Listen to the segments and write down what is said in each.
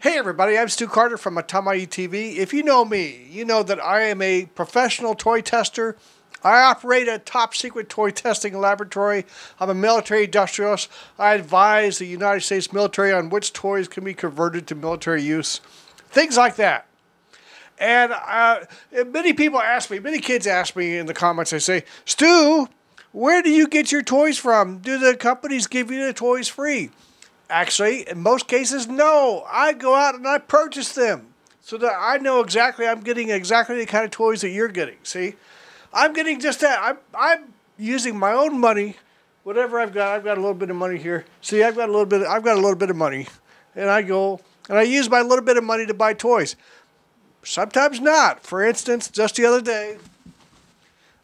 Hey everybody, I'm Stu Carter from Atamaii TV. If you know me, you know that I am a professional toy tester. I operate a top secret toy testing laboratory. I'm a military industrialist. I advise the United States military on which toys can be converted to military use. Things like that. And many people ask me, many kids ask me in the comments, they say, Stu, where do you get your toys from? Do the companies give you the toys free? Actually, in most cases, no. I go out and I purchase them so that I know exactly, I'm getting exactly the kind of toys that you're getting, see? I'm getting just that. I'm using my own money, whatever I've got. I've got a little bit of money here. See, I've got a little bit of money, and I go, and I use my little bit of money to buy toys. Sometimes not. For instance, just the other day,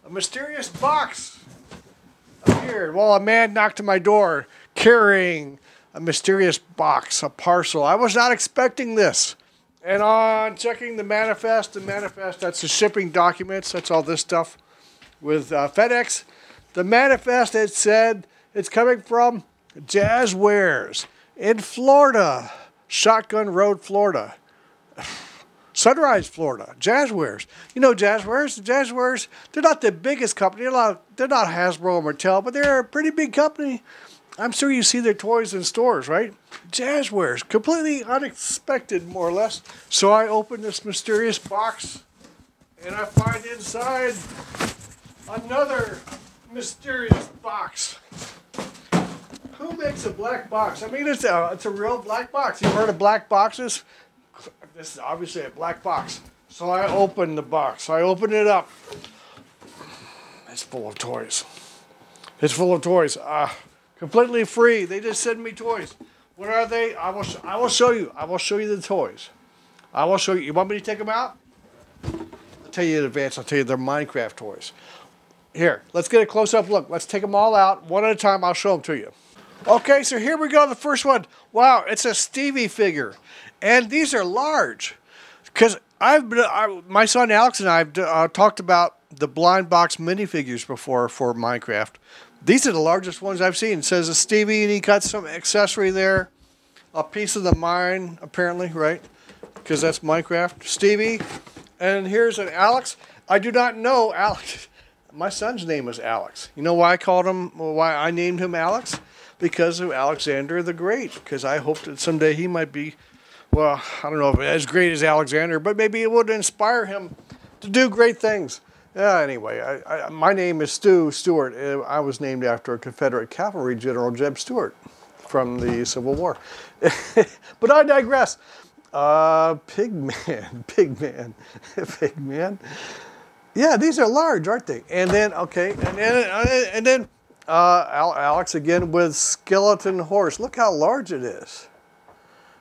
a mysterious box appeared while a man knocked on my door carrying a mysterious box, a parcel. I was not expecting this. And on checking the manifest, that's the shipping documents, that's all this stuff with FedEx. The manifest, it said it's coming from Jazwares in Florida, Shotgun Road, Florida. Sunrise, Florida, Jazwares. You know Jazwares? Jazwares, they're not the biggest company. They're not Hasbro or Mattel, but they're a pretty big company. I'm sure you see their toys in stores, right? Jazwares, completely unexpected, more or less. So I open this mysterious box, and I find inside another mysterious box. Who makes a black box? I mean, it's a real black box. You've heard of black boxes? This is obviously a black box. So I open the box. I open it up. It's full of toys. It's full of toys. Completely free. They just send me toys. What are they? I will show you. I will show you the toys. I will show you. You want me to take them out? I'll tell you in advance. I'll tell you they're Minecraft toys. Here, let's get a close-up look. Let's take them all out one at a time. I'll show them to you. Okay, so here we go. The first one. Wow, it's a Stevie figure, and these are large. Because my son Alex and I have talked about the blind box minifigures before for Minecraft. These are the largest ones I've seen. It says a Stevie, and he got some accessory there. A piece of the mine, apparently, right? Because that's Minecraft. Stevie. And here's an Alex. I do not know Alex. My son's name is Alex. You know why I called him, or why I named him Alex? Because of Alexander the Great. Because I hoped that someday he might be, well, I don't know if as great as Alexander, but maybe it would inspire him to do great things. Anyway, my name is Stu Stewart. I was named after a Confederate cavalry general, Jeb Stewart, from the Civil War. But I digress. Pigman. Yeah, these are large, aren't they? And then, okay, and then Alex again with skeleton horse. Look how large it is.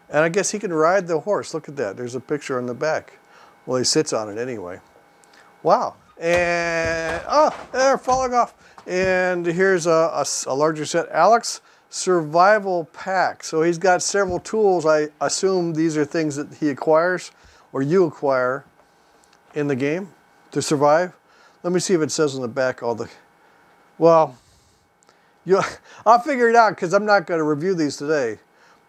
And I guess he can ride the horse. Look at that. There's a picture on the back. Well, he sits on it anyway. Wow. And, oh, they're falling off. And here's a larger set. Alex Survival Pack. So he's got several tools. I assume these are things that he acquires, or you acquire in the game to survive. Let me see if it says on the back all the, well, I'll figure it out because I'm not going to review these today.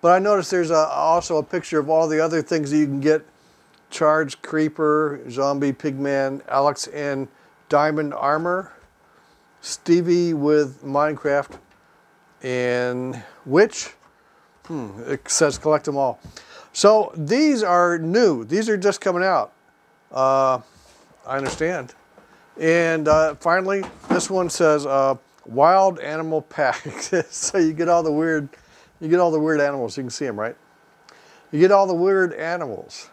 But I noticed there's also a picture of all the other things that you can get. Charged Creeper, Zombie Pigman, Alex in Diamond Armor, Stevie with Minecraft, and Witch. It says collect them all. So these are new. These are just coming out. I understand. And finally, this one says Wild Animal Pack. So you get all the weird, animals. You can see them, right? You get all the weird animals.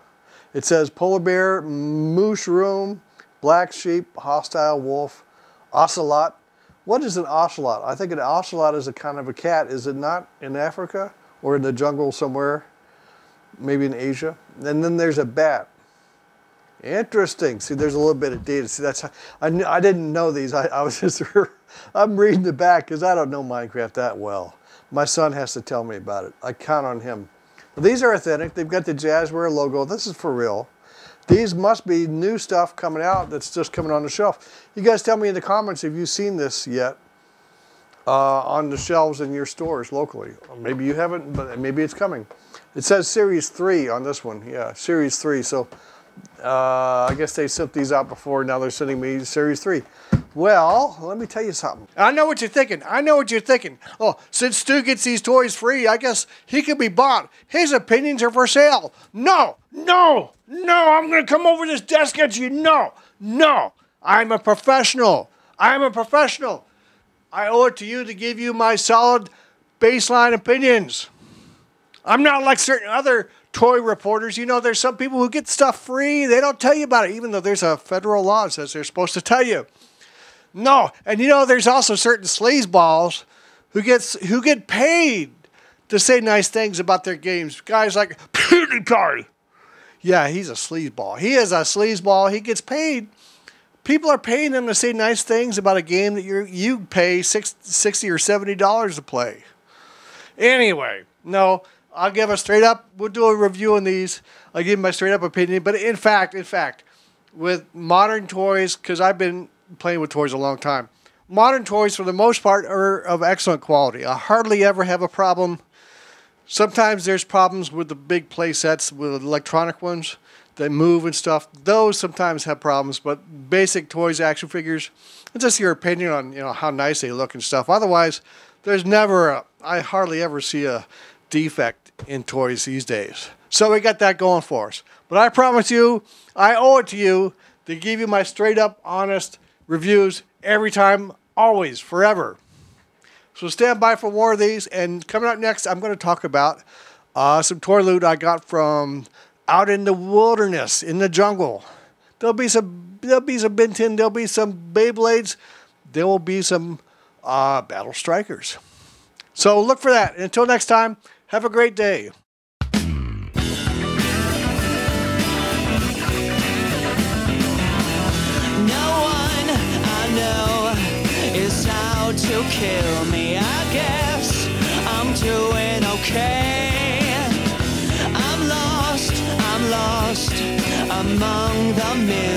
It says polar bear, mooshroom, black sheep, hostile wolf, ocelot. What is an ocelot? I think an ocelot is a kind of a cat. Is it not in Africa or in the jungle somewhere? Maybe in Asia. And then there's a bat. Interesting. See, there's a little bit of data. See, that's how, I didn't know these. I was just I'm reading the back because I don't know Minecraft that well. My son has to tell me about it. I count on him. These are authentic. They've got the Jazwares logo. This is for real. These must be new stuff coming out that's just coming on the shelf. You guys tell me in the comments if you've seen this yet. on the shelves in your stores locally. Maybe you haven't, but maybe it's coming. It says Series 3 on this one. Yeah, Series 3. So I guess they sent these out before. Now they're sending me Series 3. Well, let me tell you something. I know what you're thinking. I know what you're thinking. Oh, since Stu gets these toys free, I guess he could be bought. His opinions are for sale. No, no, no. I'm going to come over this desk at you. No, no. I'm a professional. I'm a professional. I owe it to you to give you my solid baseline opinions. I'm not like certain other toy reporters. You know, there's some people who get stuff free. They don't tell you about it, even though there's a federal law that says they're supposed to tell you. No, and you know, there's also certain sleazeballs who get paid to say nice things about their games. Guys like PewDiePie. Yeah, he's a sleazeball. He is a sleazeball. He gets paid. People are paying them to say nice things about a game that you pay $60 or $70 to play. Anyway, no, I'll give a straight up. We'll do a review on these. I'll give my straight up opinion. But in fact, with modern toys, because I've been playing with toys a long time, modern toys for the most part are of excellent quality. I hardly ever have a problem. Sometimes there's problems with the big play sets with electronic ones. They move and stuff. Those sometimes have problems, but basic toys, action figures, it's just your opinion on, you know, how nice they look and stuff. Otherwise, there's never a, I hardly ever see a defect in toys these days. So we got that going for us. But I promise you, I owe it to you to give you my straight up, honest reviews every time, always, forever. So stand by for more of these. And coming up next, I'm going to talk about some toy loot I got from out in the wilderness, in the jungle. There'll be some Ben 10, there'll be some Beyblades, there will be some Battle Strikers. So look for that. And until next time, have a great day. No one I know is out to kill me. I guess I'm doing okay. I'm lost among the men.